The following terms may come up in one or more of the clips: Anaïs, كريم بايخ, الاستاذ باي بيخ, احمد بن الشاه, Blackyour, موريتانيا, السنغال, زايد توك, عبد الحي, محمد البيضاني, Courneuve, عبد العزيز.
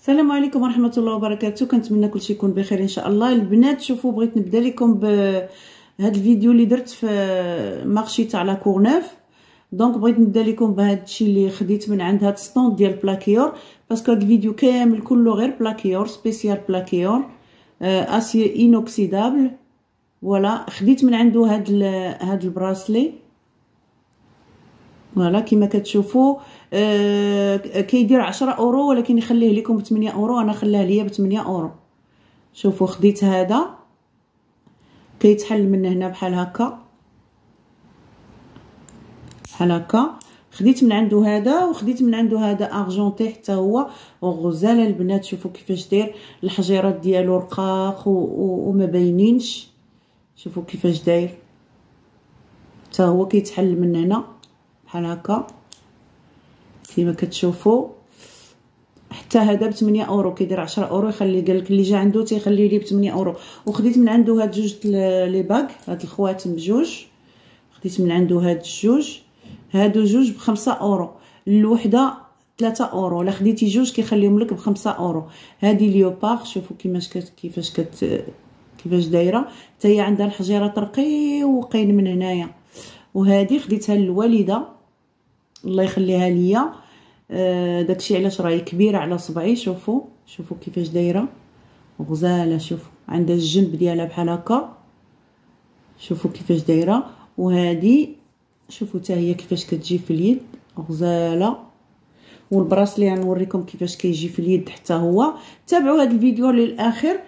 السلام عليكم ورحمه الله وبركاته. كنتمنى كلشي يكون بخير ان شاء الله. البنات شوفوا بغيت نبدا لكم بهذا الفيديو اللي درت في مارشي تاع لا كورنوف. دونك بغيت نبدا لكم بهذا الشيء اللي خديت من عند هذا السطوند ديال بلاكيور، باسكو هذا الفيديو كامل كله غير بلاكيور، سبيسيال بلاكيور اسيا اينوكسيدابل. فوالا خديت من عنده هذا البراسلي. فوالا كما كتشوفوا كيدير 10 اورو ولكن يخليه لكم ب 8 اورو، انا خلاه ليا ب 8 اورو. شوفوا خديت هذا كيتحل من هنا بحال هكا بحال هكا. خديت من عنده هذا وخديت من عنده هذا ارجونتي حتى هو وغزاله. البنات شوفوا كيفاش داير، الحجيرات ديالو رقاق وما باينينش. شوفوا كيفاش داير حتى هو كيتحل من هنا بحال هكا كيما كتشوفوا. حتى هذا ب 8 اورو كيدير 10 اورو، يخلي قالك اللي جا عنده تيخليه لي ب 8 اورو. وخديت من عنده هاد جوج لي باك، هاد الخواتم بجوج، خديت من عنده هاد الجوج، هادو جوج ب 5 اورو، الوحده 3 اورو، الا خديتي جوج كيخليهم لك ب 5 اورو. هادي ليوبار شوفوا كيفاش دايره، حتى هي عندها الحجيرات رقي وقين من هنايا. وهادي خديتها للوالده الله يخليها ليا، داكشي علاش راهي كبيره على صبعي. شوفوا كيفاش دايره غزاله، شوفوا عندها الجنب ديالها بحال هكا، شوفوا كيفاش دايره. وهادي شوفوا حتى هي كيفاش كتجي في اليد غزاله. والبراسلي غنوريكم كيفاش كيجي في اليد حتى هو. تابعوا هذا الفيديو للاخر،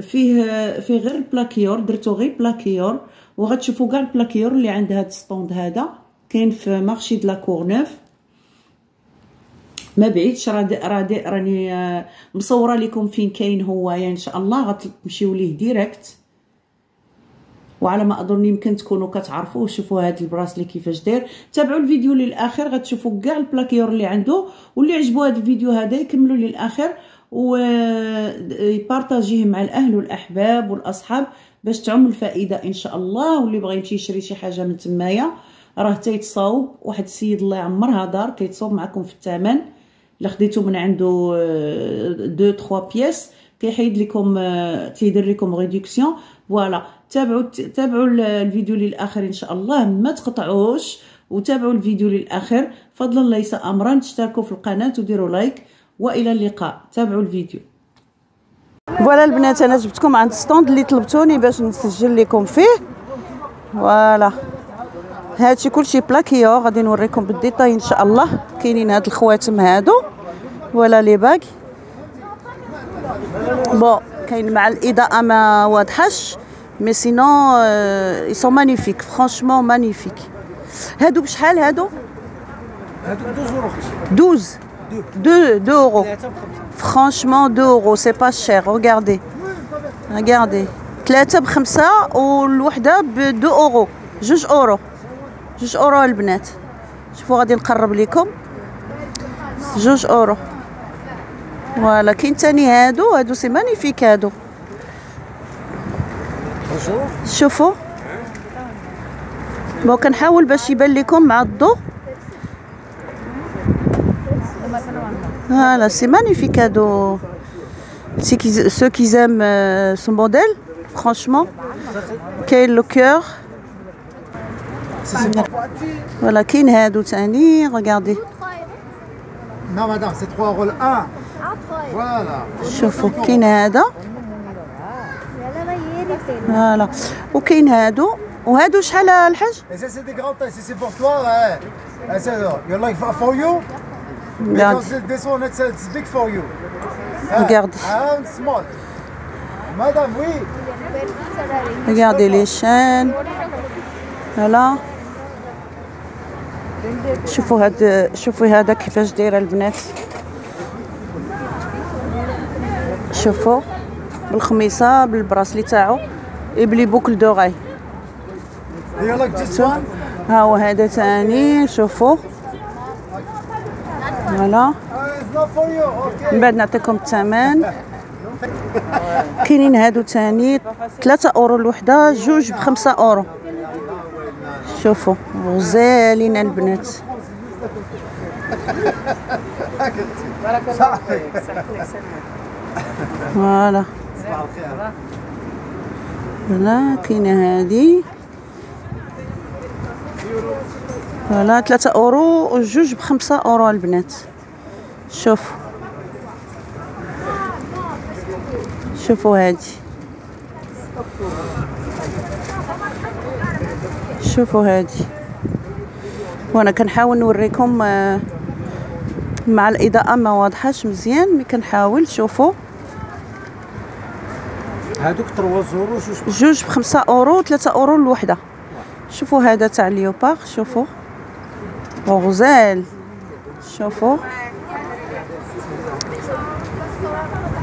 فيه غير البلاكيور، درتو غير بلاكيور، وغتشوفوا كاع البلاكيور اللي عند هذا السطوند. هذا كاين في مارشي د لا كورنوف، ما بعيدش، راني مصوره لكم فين كاين هو، يعني ان شاء الله غتمشيو ليه ديريكت. وعلى ما اظن يمكن تكونوا كتعرفوه. شوفوا هذا البراسلي كيفاش داير، تابعوا الفيديو للاخر غتشوفوا كاع البلاكيور اللي عنده. واللي عجبو هذا الفيديو هذا يكملوا للاخر ويبارطاجيه مع الاهل والاحباب والاصحاب باش تعم الفائده ان شاء الله. واللي بغى يمشي يشري شي حاجه من تمايا راه تيتصاوب، واحد السيد الله يعمرها دار كيتصاوب معكم في الثمن. الا خديتو من عنده 2 3 بياس كيحيد لكم، تيدير لكم ريدكسيون. فوالا تابعوا الفيديو للاخر ان شاء الله، ما تقطعوش وتابعوا الفيديو للاخر. فضلا ليس امرا، تشتركوا في القناه وديروا لايك، والى اللقاء. تابعوا الفيديو. فوالا البنات انا جبتكم عند السطوند اللي طلبتوني باش نسجل لكم فيه. فوالا هادشي كلشي بلاكيور، غادي نوريكم بالديتاي ان شاء الله. كاينين هاد الخواتم هادو ولا لي باك بون، كاين مع الاضاءه ما واضحش، مي سينو اي سون مانيفيك، فرانشمون مانيفيك. هادو بشحال هادو؟ هادو 12 2 2 euros. Franchement 2 euros, c'est pas cher. Regardez. Regardez. 3 ب 5 والوحده ب 2 اورو، 2 اورو، 2 اورو البنات. شوفوا غادي نقرب لكم 2 اورو. فوالا كاين ثاني هادو سي مانيفيك هادو. شوفوا بغا كنحاول باش يبان لكم مع الضوء. Voilà, c'est magnifique cadeau. Ceux qui aiment ce modèle, franchement, quel le cœur. Voilà, Kin Hadou Tani, regardez. Non, madame, c'est 3 euros le 1. Voilà. Chauffe Kin Hadou. Voilà. Ou Kin Hadou. Ou Hadou Chala Al-Haj. Et ça, c'est des grands tailles. Si c'est pour toi, ouais. C'est you like for you. Regarde. This one, it's big for you. Regarde. And small. Madame, oui. Regardez les chaînes. Voilà. شوفوا هذا كيفاش داير البنات. شوفوا بالخميصة بالبراسلي تاعو يبلي بوكل دوغاي. ها هو هذا ثاني. شوفوا فوالا من بعد نعطيكم الثمن. كاينين هادو ثاني 3 اورو الوحده، جوج ب 5 اورو. شوفوا غزالين البنات. صباح الخير. فوالا صباح الخير. هنا كاينه هادي فوالا 3 أورو وجوج ب5 أورو البنات. شوفوا شوفوا هادي شوفوا هادي. وانا كنحاول نوريكم مع الاضاءه ما واضحاش مزيان مي كنحاول. شوفوا هادوك 3 زورو جوج ب5 أورو و3 أورو الوحده. شوفوا هذا تاع ليوبار شوفوا غزال. شوفوا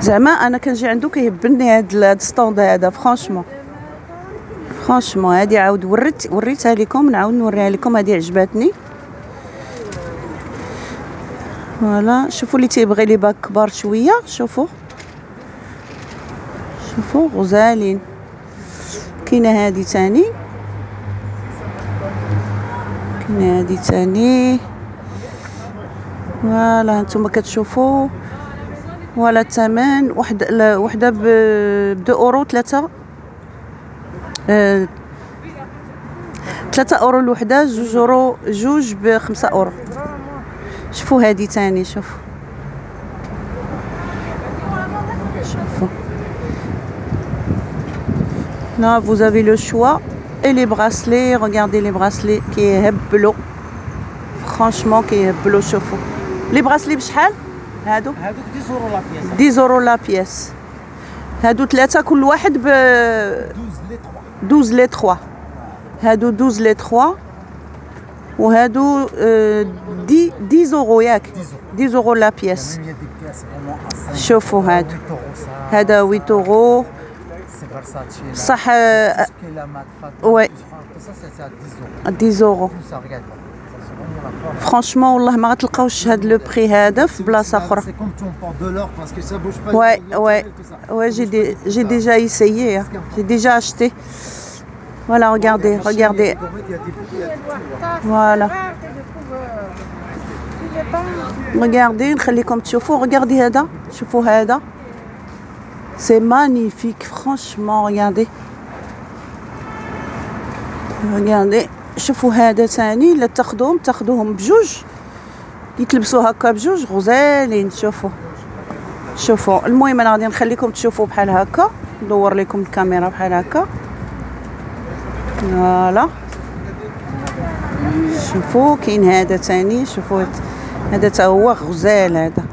زعما انا كنجي عندو كيهبني هذا السطوند هذا فرانشمون فرانشمون. هادي عاود وريتها لكم نعاود نوريها لكم هادي عجباتني. فوالا شوفوا اللي تيبغي لي باك كبار شويه. شوفوا شوفوا غزالين. كاينه هادي ثاني كاينه هادي ثاني. فوالا هانتوما كتشوفوا. فوالا الثمن وحده ب2 أورو 3 أورو الوحده 2 أورو جوج ب5 أورو. شوفوا هادي تاني شوفوا شوفوا. لا vous avez le choix et les bracelets. regardez les bracelets كيهبلوا فرانشمون كيهبلوا. شوفوا لي براسلي بشحال هادو؟ هادوك 10 زورو لا بياس. 10 زورو لا بياس. هادو 3 كل واحد ب 12 لي 3. هادو 12 لي 3 وهادو 10 زورو ياك 10 زورو لا بياس. شوفوا هادو هذا 8 أورو صح. وي 10 زورو فرانشمون والله ما غتلقاوش هاد لو بري هذا في بلاصه اخرى. وي وي وي جي ديجا ايسيي جي ديجا اشتي. Voilà, regardez, regardez. Voilà. Regardez, خليكم تشوفوا. Regardez هذا، شوفوا هذا. C'est magnifique, franchement, regardez. Regardez، شوفوا هذا ثاني، لا تاخذوهم بجوج. يتلبسوا هكا بجوج، غزالين، شوفوا. شوفوا، المهم انا غادي نخليكم تشوفوا بحال هكا، ندور لكم الكاميرا بحال هكا. فوالا شوفوا كاين هذا ثاني. شوفوا هذا تا هو غزال هذا.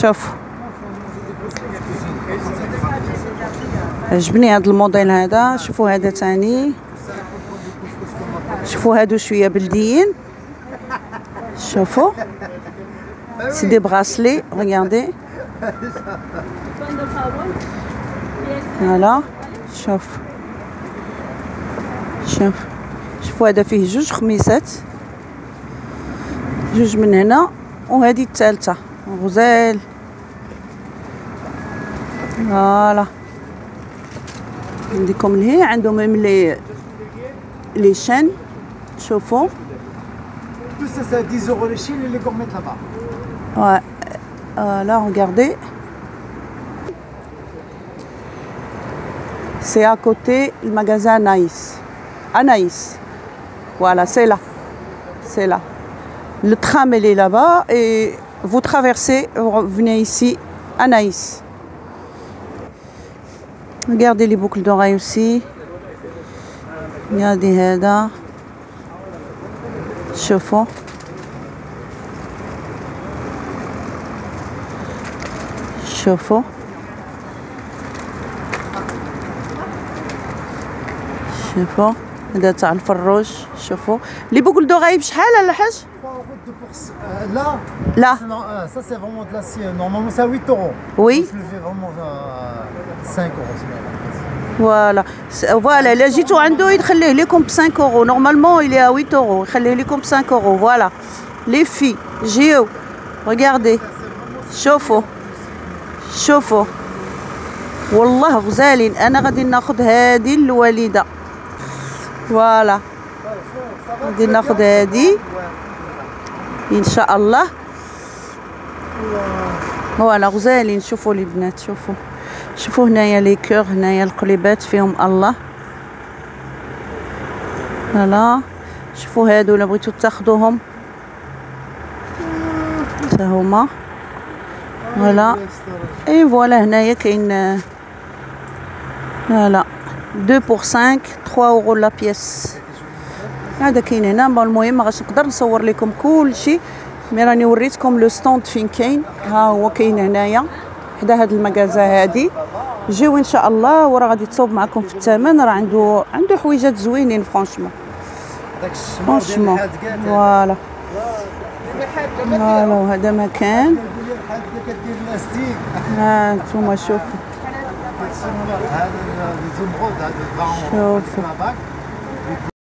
شوفوا عجبني هذا الموديل هذا. شوفوا هذا ثاني. شوفوا هادو شويه بلديين. شوفوا سي دي براسلي. ريغاردي فوالا. شوف شوف شوفوا هذا فيه 2 خميسات، 2 من هنا وهذه الثالثه غزال. فوالا نديكم لهي عندهم من لي شين. شوفوا tout ça c'est 10 € les chaînes et les gourmets là-bas. Ouais là regardez. C'est à côté le magasin Anaïs. Anaïs. Voilà, c'est là. C'est là. Le tram, il est là-bas. Et vous traversez, vous revenez ici, Anaïs. Regardez les boucles d'oreilles aussi. Regardez Heda. Chauffons. Chauffons. شوفوا هذا تاع الفروج. شوفوا لي بوكل دوغاي بشحال الحاج؟ لا لا سا سي فريمون دو لاسي نورمالمون سا 8 €. وي فوالا فوالا الا جيتو عنده يخليه لكم ب 5 € نورمالمون الي 8 € يخليه لكم ب 5 €. فوالا لي في جيو ريغاردي. شوفوا شوفوا والله غزالين. انا غادي ناخذ هذه الوالده. فوالا غادي ناخذ هادي ان شاء الله. فوالا غزالين. شوفوا البنات، شوفوا هنايا لي كور، هنايا القليبات فيهم الله. فوالا شوفوا هادو الا بغيتو تاخذوهم حتى هما. فوالا اي فوالا هنايا كاين فوالا 2 بور 5 3 اورو لا بياس، هذا كاين هنا. المهم غاش نقدر نصور لكم كلشي، مي راني وريتكم لو ستوند فين كاين. ها هو كاين هنايا حدا هاد المكازا هادي. جيو ان شاء الله وراه غادي تصوب معكم في الثمن، راه عنده حويجات زوينين فرانشمون. داك الشمو فوالا فوالا. وهذا مكان ها نتوما شوفوا، هذا الزمرد، هذا الباك.